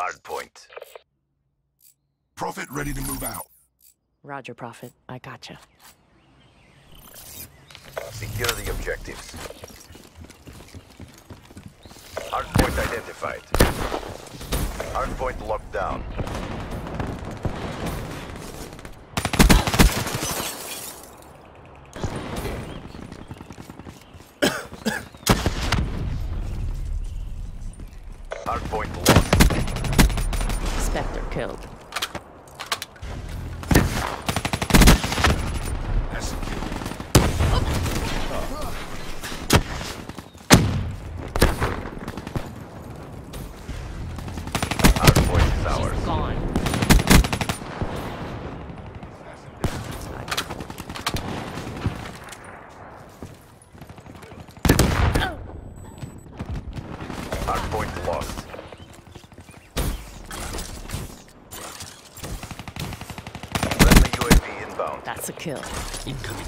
Hard point. Prophet ready to move out. Roger, Prophet. I gotcha. Secure the objectives. Hard point identified. Hard point locked down. Hard point locked. Spectre killed. That's a kill. Incoming.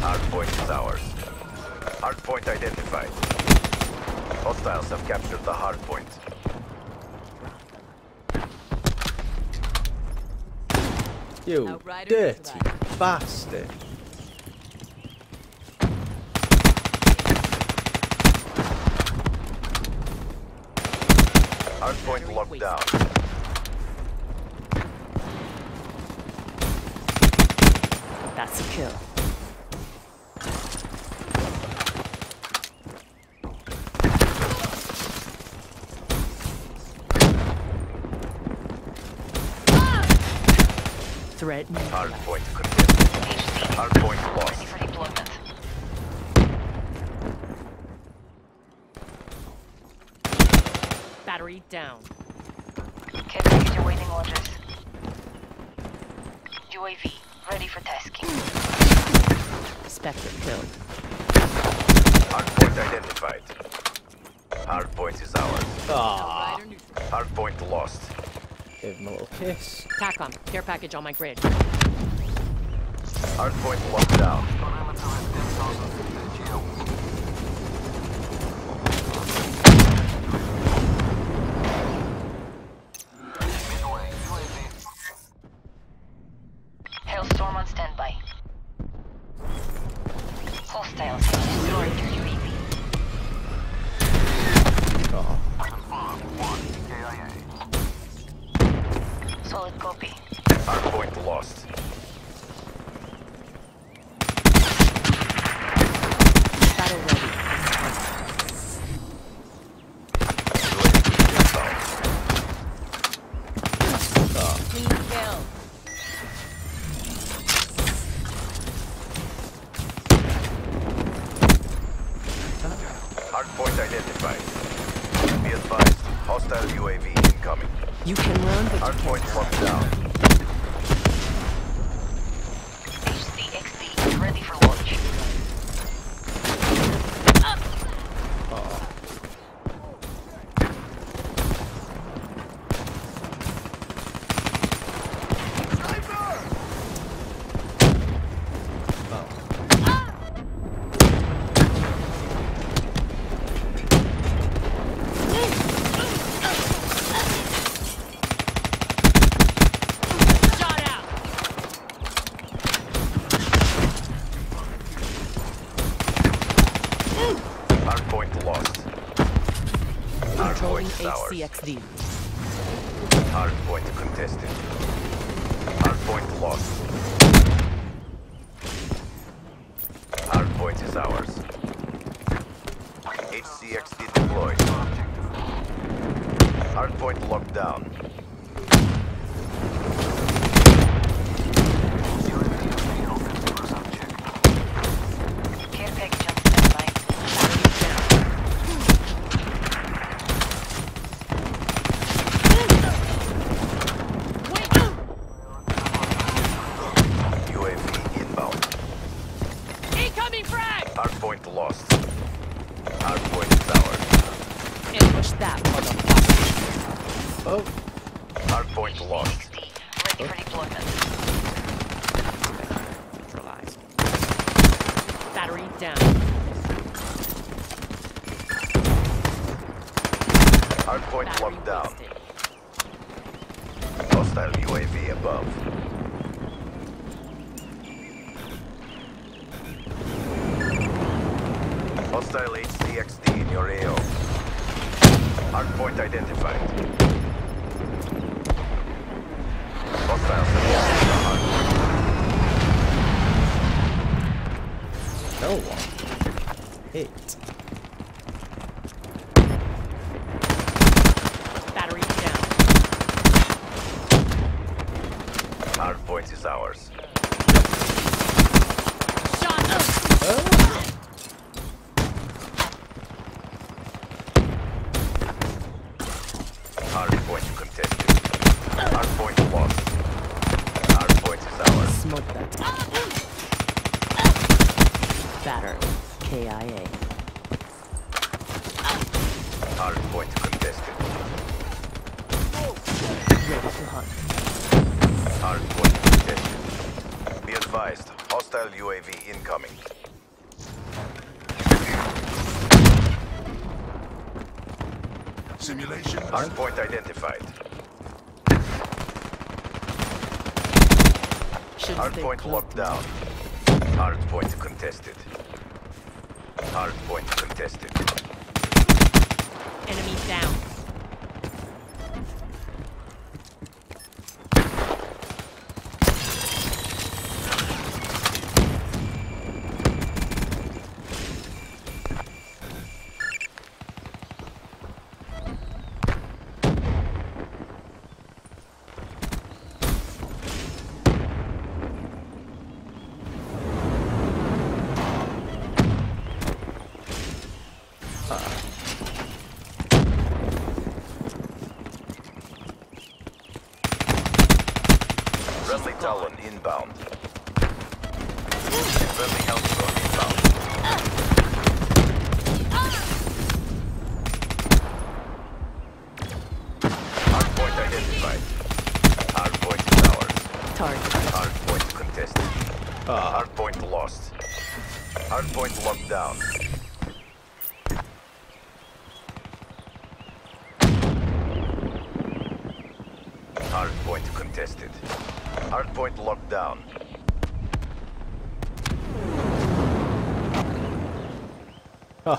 Hardpoint is ours. Hardpoint identified. Hostiles have captured the hardpoint. You Outrider dirty bastard. Hardpoint locked down. That's a kill. Threat. Hard point confirmed. Hard point lost. Ready for deployment. Battery down. Captain, awaiting orders. UAV. Ready for tasking. Spectre killed. Hardpoint identified. Hardpoint is ours. Aww. Hardpoint lost. Give him a little kiss. TACOM, care package on my grid. Hardpoint locked down. Solid copy. Hardpoint lost. Battle ready. Clean kill. Hardpoint identified. Be advised, hostile UAV incoming. You can run, but hard point locked down. HCXD ready for launch. Up. HCXD. Hardpoint contested. Hardpoint lost. Hardpoint is ours. HCXD deployed. Hardpoint locked down. Hardpoint lost. Hardpoint soured. Ambush that motherfucker. Oh. Hardpoint lost. Ready for deployment. Battery down. Hardpoint locked down. Hostile UAV above. Hostile HCXD in your AO. Hardpoint identified. Hostile civilians in the hardpoint. No one. Hit. Hardpoint is ours. Shot up. Oh. Hardpoint contested. Hardpoint lost. Hardpoint is ours. Smoke that. Batter. KIA. Hardpoint contested. Ready to hunt. Hardpoint contested. Be advised, hostile UAV incoming. Simulation. Hardpoint identified. Hardpoint locked down. Hardpoint contested. Hardpoint contested. Enemy down. Friendly Talon inbound. Friendly Hellstorm inbound. Hardpoint identified. Hardpoint is ours. Target. Hardpoint contested. Hardpoint lost. Hardpoint locked down. Hardpoint contested. Hardpoint locked down. Oh.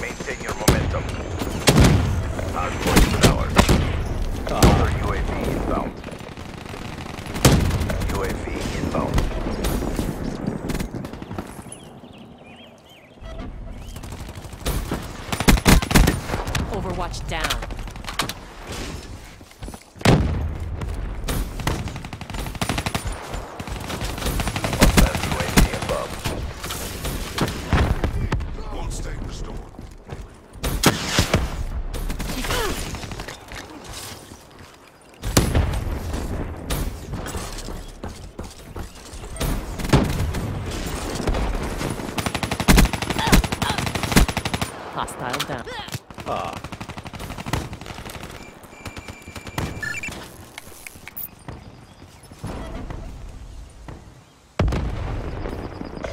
Maintain your momentum. Hardpoint is ours. Other UAV inbound. UAV inbound. Overwatch down. Hostile down.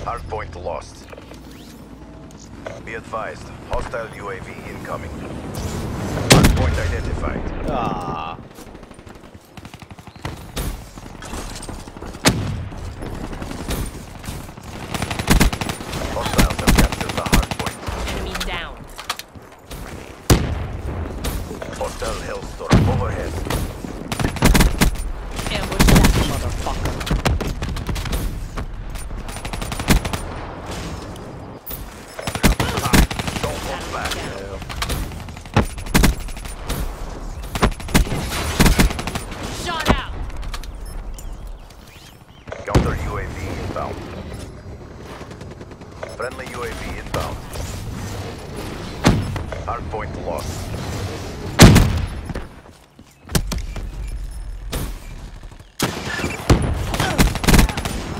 Hardpoint lost. Be advised, hostile UAV incoming. Hardpoint identified. Hellstorm overhead. Ambush that motherfucker. Don't hold back. Shot out. Counter UAV inbound. Friendly UAV inbound. Hardpoint lost.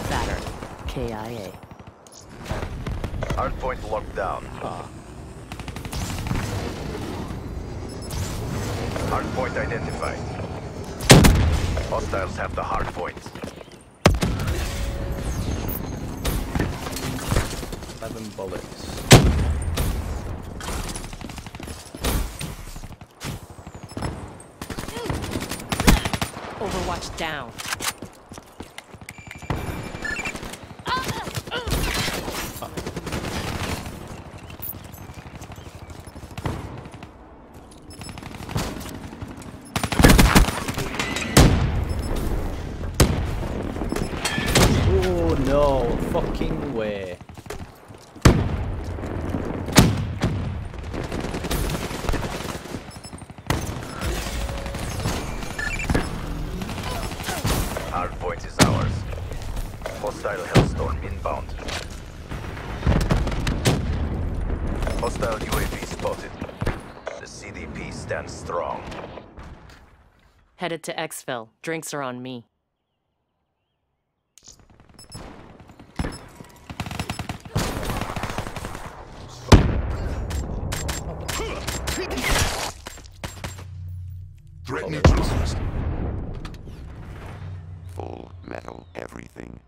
Saturn, KIA. Hardpoint locked down. Hardpoint identified. Hostiles have the hardpoint. Seven bullets. Overwatch down. Oh no fucking way. Hardpoint is ours. Hostile Hellstorm inbound. Hostile UAV spotted. The CDP stands strong. Headed to Exfil. Drinks are on me. Threatening. Full metal everything.